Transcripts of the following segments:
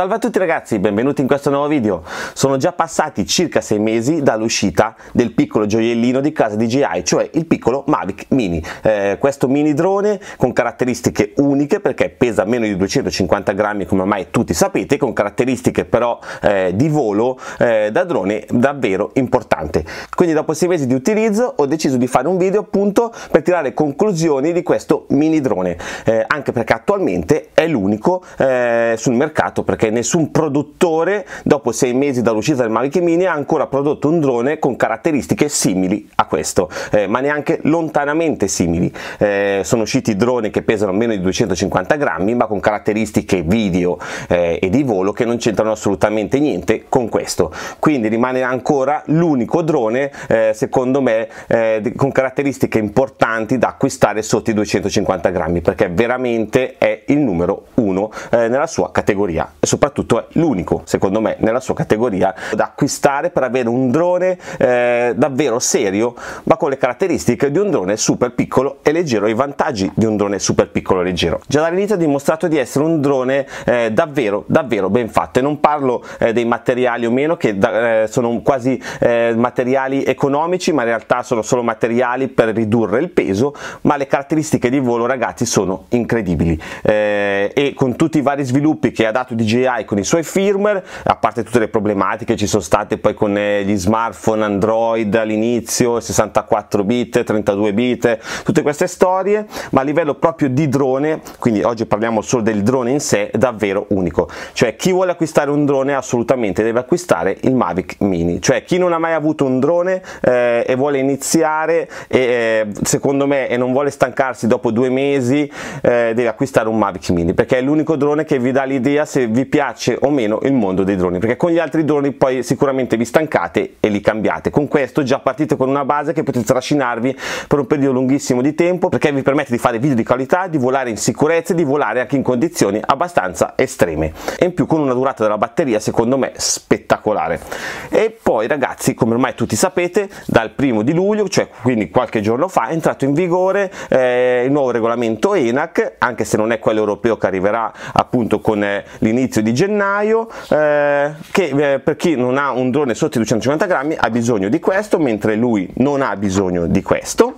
Salve a tutti ragazzi, benvenuti in questo nuovo video. Sono già passati circa 6 mesi dall'uscita del piccolo gioiellino di casa DJI, cioè il piccolo Mavic Mini. Questo mini drone con caratteristiche uniche perché pesa meno di 250 grammi come ormai tutti sapete, con caratteristiche però di volo da drone davvero importante. Quindi dopo 6 mesi di utilizzo ho deciso di fare un video appunto per tirare conclusioni di questo mini drone, anche perché attualmente è l'unico sul mercato, perché nessun produttore dopo 6 mesi dall'uscita del Mavic Mini ha ancora prodotto un drone con caratteristiche simili a questo, ma neanche lontanamente simili. Sono usciti droni che pesano meno di 250 grammi ma con caratteristiche video e di volo che non c'entrano assolutamente niente con questo, quindi rimane ancora l'unico drone secondo me con caratteristiche importanti da acquistare sotto i 250 grammi, perché veramente è il numero uno nella sua categoria. Soprattutto è l'unico secondo me nella sua categoria da acquistare per avere un drone davvero serio ma con le caratteristiche di un drone super piccolo e leggero, i vantaggi di un drone super piccolo e leggero. Già dall'inizio ha dimostrato di essere un drone davvero ben fatto, e non parlo dei materiali o meno che sono quasi materiali economici, ma in realtà sono solo materiali per ridurre il peso, ma le caratteristiche di volo ragazzi sono incredibili, e con tutti i vari sviluppi che ha dato DJI con i suoi firmware, a parte tutte le problematiche ci sono state poi con gli smartphone Android all'inizio, 64 bit, 32 bit, tutte queste storie, ma a livello proprio di drone, quindi oggi parliamo solo del drone in sé, è davvero unico. Cioè chi vuole acquistare un drone assolutamente deve acquistare il Mavic Mini, cioè chi non ha mai avuto un drone e vuole iniziare secondo me e non vuole stancarsi dopo 2 mesi deve acquistare un Mavic Mini, perché è l'unico drone che vi dà l'idea se vi piace o meno il mondo dei droni, perché con gli altri droni poi sicuramente vi stancate e li cambiate. Con questo già partite con una base che potete trascinarvi per un periodo lunghissimo di tempo, perché vi permette di fare video di qualità, di volare in sicurezza e di volare anche in condizioni abbastanza estreme, e in più con una durata della batteria secondo me spettacolare. E poi ragazzi, come ormai tutti sapete, dal 1° di luglio, cioè quindi qualche giorno fa, è entrato in vigore il nuovo regolamento ENAC, anche se non è quello europeo che arriverà appunto con l'inizio di gennaio, che per chi non ha un drone sotto i 250 grammi ha bisogno di questo, mentre lui non ha bisogno di questo.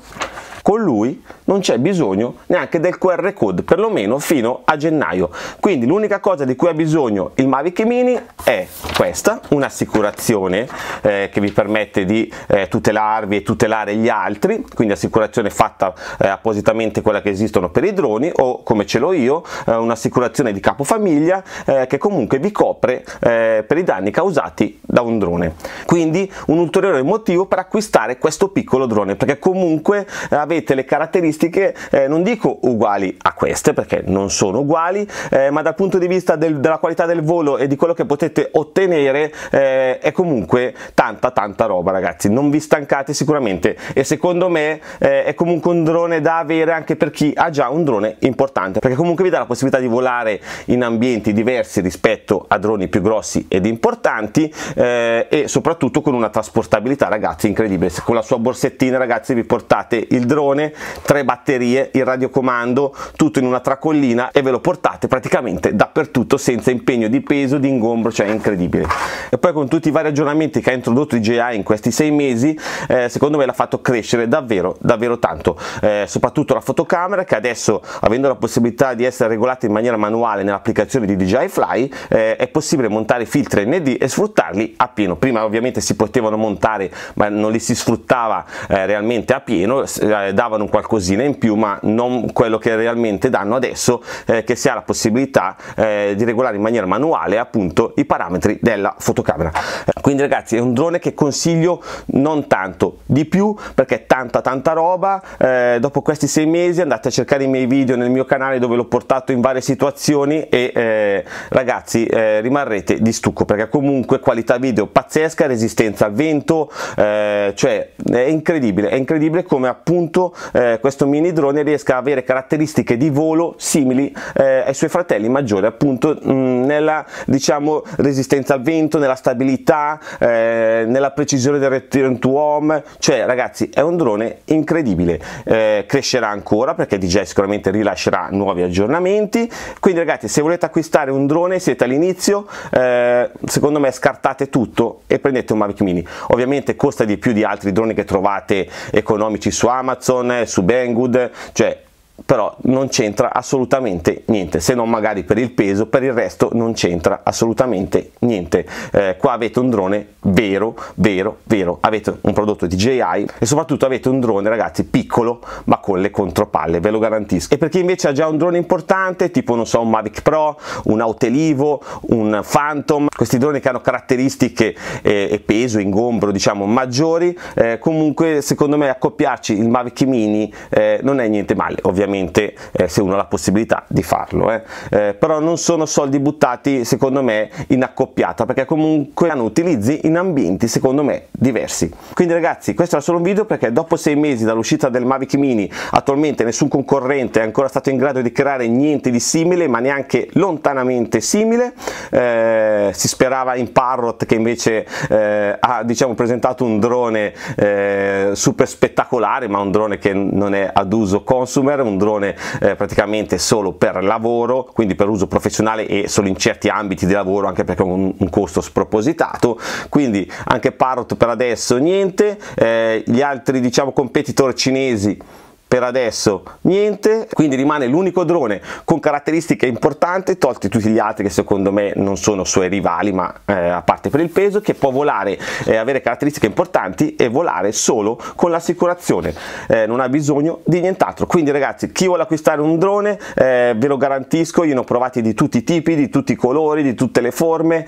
Con lui non c'è bisogno neanche del QR code, perlomeno fino a gennaio. Quindi l'unica cosa di cui ha bisogno il Mavic Mini è questa, un'assicurazione che vi permette di tutelarvi e tutelare gli altri, quindi assicurazione fatta appositamente, quella che esistono per i droni, o come ce l'ho io, un'assicurazione di capofamiglia che comunque vi copre per i danni causati da un drone. Quindi un ulteriore motivo per acquistare questo piccolo drone, perché comunque avete le caratteristiche non dico uguali a queste perché non sono uguali, ma dal punto di vista della qualità del volo e di quello che potete ottenere è comunque tanta roba ragazzi, non vi stancate sicuramente, e secondo me è comunque un drone da avere anche per chi ha già un drone importante, perché comunque vi dà la possibilità di volare in ambienti diversi rispetto a droni più grossi ed importanti, e soprattutto con una trasportabilità ragazzi incredibile. Con la sua borsettina ragazzi vi portate il drone, 3 batterie, il radiocomando, tutto in una tracollina, e ve lo portate praticamente dappertutto senza impegno di peso, di ingombro, cioè incredibile. E poi con tutti i vari aggiornamenti che ha introdotto DJI in questi 6 mesi, secondo me l'ha fatto crescere davvero tanto, soprattutto la fotocamera, che adesso, avendo la possibilità di essere regolata in maniera manuale nell'applicazione di DJI Fly, è possibile montare filtri ND e sfruttarli a pieno. Prima ovviamente si potevano montare ma non li si sfruttava realmente a pieno, davano un qualcosina in più ma non quello che realmente danno adesso, che si ha la possibilità di regolare in maniera manuale appunto i parametri della fotocamera. Quindi ragazzi è un drone che consiglio non tanto di più, perché è tanta roba. Dopo questi 6 mesi andate a cercare i miei video nel mio canale dove l'ho portato in varie situazioni, e ragazzi rimarrete di stucco, perché comunque qualità video pazzesca, resistenza al vento, cioè è incredibile come appunto questo mini drone riesca a avere caratteristiche di volo simili ai suoi fratelli maggiori, appunto nella diciamo resistenza al vento, nella stabilità, luminosità, nella precisione del return to home, cioè ragazzi è un drone incredibile, crescerà ancora perché DJI sicuramente rilascerà nuovi aggiornamenti, quindi ragazzi se volete acquistare un drone, siete all'inizio, secondo me scartate tutto e prendete un Mavic Mini. Ovviamente costa di più di altri droni che trovate economici su Amazon, su Banggood, cioè però non c'entra assolutamente niente, se non magari per il peso, per il resto non c'entra assolutamente niente. Qua avete un drone vero, avete un prodotto DJI e soprattutto avete un drone ragazzi piccolo ma con le contropalle, ve lo garantisco. E per chi invece ha già un drone importante, tipo non so un Mavic Pro, un Autelivo, un Phantom, questi droni che hanno caratteristiche e peso, ingombro diciamo maggiori, comunque secondo me accoppiarci il Mavic Mini non è niente male, ovviamente se uno ha la possibilità di farlo, però non sono soldi buttati secondo me in accoppiata, perché comunque hanno utilizzi in ambienti secondo me diversi. Quindi ragazzi questo era solo un video perché dopo 6 mesi dall'uscita del Mavic Mini attualmente nessun concorrente è ancora stato in grado di creare niente di simile, ma neanche lontanamente simile. Si sperava in Parrot, che invece ha diciamo presentato un drone super spettacolare, ma un drone che non è ad uso consumer, un drone praticamente solo per lavoro, quindi per uso professionale e solo in certi ambiti di lavoro, anche perché ha un costo spropositato. Quindi anche Parrot per adesso niente, gli altri diciamo competitor cinesi per adesso niente, quindi rimane l'unico drone con caratteristiche importanti, tolti tutti gli altri che secondo me non sono suoi rivali, ma a parte per il peso, che può volare, avere caratteristiche importanti e volare solo con l'assicurazione, non ha bisogno di nient'altro. Quindi ragazzi chi vuole acquistare un drone, ve lo garantisco, io ne ho provati di tutti i tipi, di tutti i colori, di tutte le forme,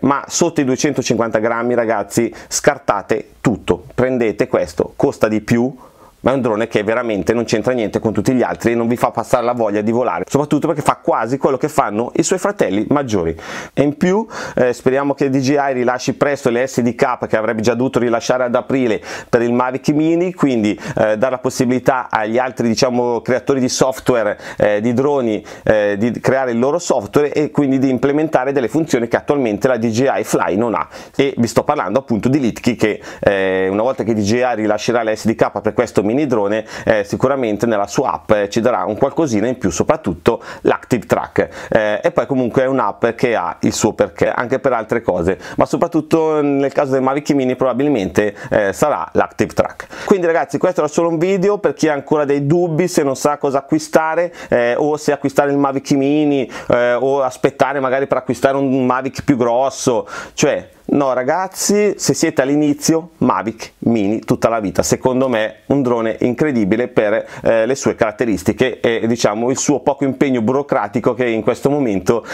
ma sotto i 250 grammi ragazzi scartate tutto, prendete questo, costa di più, ma è un drone che veramente non c'entra niente con tutti gli altri e non vi fa passare la voglia di volare, soprattutto perché fa quasi quello che fanno i suoi fratelli maggiori. E in più speriamo che DJI rilasci presto le SDK che avrebbe già dovuto rilasciare ad aprile per il Mavic Mini, quindi dare la possibilità agli altri diciamo creatori di software di droni di creare il loro software e quindi di implementare delle funzioni che attualmente la DJI Fly non ha. E vi sto parlando appunto di Litchi, che una volta che DJI rilascerà le SDK per questo mini drone, sicuramente nella sua app ci darà un qualcosina in più, soprattutto l'Active Track, e poi comunque è un'app che ha il suo perché anche per altre cose, ma soprattutto nel caso del Mavic Mini probabilmente sarà l'Active Track. Quindi ragazzi questo era solo un video per chi ha ancora dei dubbi, se non sa cosa acquistare, o se acquistare il Mavic Mini o aspettare magari per acquistare un Mavic più grosso, cioè no ragazzi, se siete all'inizio, Mavic Mini tutta la vita, secondo me un drone incredibile per le sue caratteristiche e diciamo il suo poco impegno burocratico che in questo momento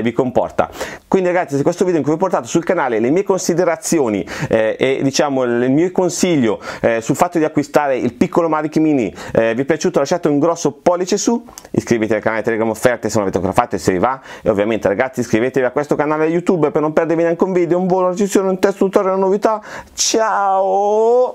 vi comporta. Quindi ragazzi, se questo video in cui vi ho portato sul canale le mie considerazioni e diciamo il mio consiglio sul fatto di acquistare il piccolo Mavic Mini vi è piaciuto, lasciate un grosso pollice su, iscrivetevi al canale Telegram offerte se non l'avete ancora fatto e se vi va, e ovviamente ragazzi iscrivetevi a questo canale YouTube per non perdervi neanche un video, un volo, una recensione, un test, un tutorial, una novità. Ciao!